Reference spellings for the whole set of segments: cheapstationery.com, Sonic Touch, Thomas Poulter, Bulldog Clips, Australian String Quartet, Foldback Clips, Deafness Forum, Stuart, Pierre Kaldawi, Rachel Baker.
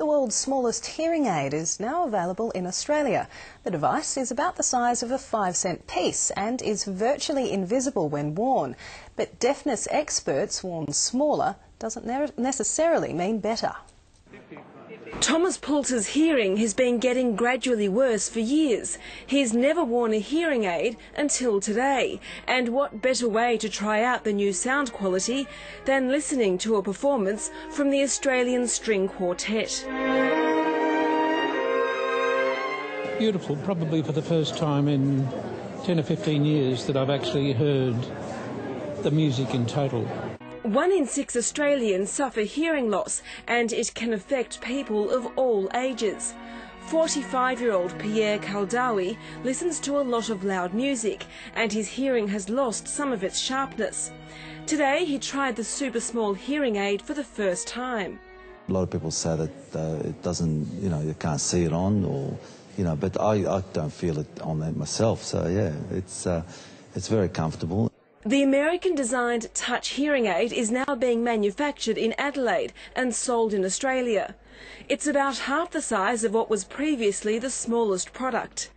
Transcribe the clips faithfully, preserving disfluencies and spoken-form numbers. The world's smallest hearing aid is now available in Australia. The device is about the size of a five-cent piece and is virtually invisible when worn. But deafness experts warn smaller doesn't ne- necessarily mean better. Thomas Poulter's hearing has been getting gradually worse for years. He's never worn a hearing aid until today. And what better way to try out the new sound quality than listening to a performance from the Australian String Quartet. Beautiful, probably for the first time in ten or fifteen years that I've actually heard the music in total. One in six Australians suffer hearing loss, and it can affect people of all ages. forty-five-year-old Pierre Kaldawi listens to a lot of loud music, and his hearing has lost some of its sharpness. Today he tried the super small hearing aid for the first time. A lot of people say that uh, it doesn't, you know, you can't see it on, or you know, but I, I don't feel it on that myself. So yeah, it's uh, it's very comfortable. The American-designed Touch hearing aid is now being manufactured in Adelaide and sold in Australia. It's about half the size of what was previously the smallest product.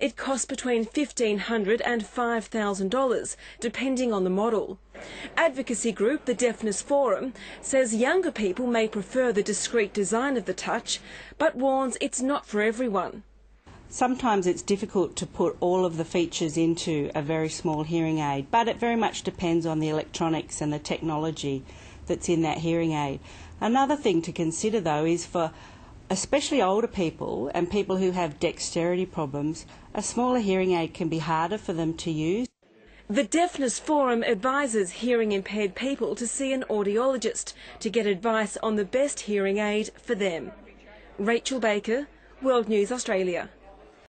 It costs between fifteen hundred dollars and five thousand dollars, depending on the model. Advocacy group the Deafness Forum says younger people may prefer the discreet design of the Touch, but warns it's not for everyone. Sometimes it's difficult to put all of the features into a very small hearing aid, but it very much depends on the electronics and the technology that's in that hearing aid. Another thing to consider, though, is for especially older people and people who have dexterity problems, a smaller hearing aid can be harder for them to use. The Deafness Forum advises hearing impaired people to see an audiologist to get advice on the best hearing aid for them. Rachel Baker, World News Australia.